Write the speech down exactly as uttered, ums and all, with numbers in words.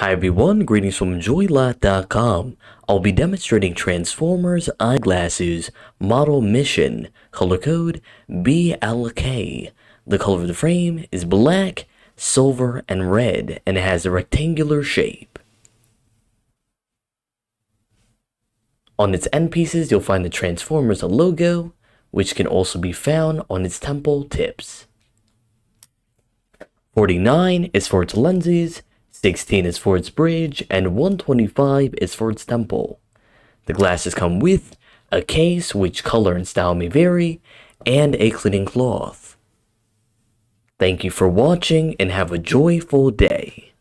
Hi everyone, greetings from JoyLot dot com. I'll be demonstrating Transformers eyeglasses, model Mission, color code B L K. The color of the frame is black, silver, and red, and it has a rectangular shape. On its end pieces, you'll find the Transformers logo, which can also be found on its temple tips. forty-nine is for its lenses, sixteen is for its bridge, and one twenty-five is for its temple. The glasses come with a case, which color and style may vary, and a cleaning cloth. Thank you for watching and have a joyful day.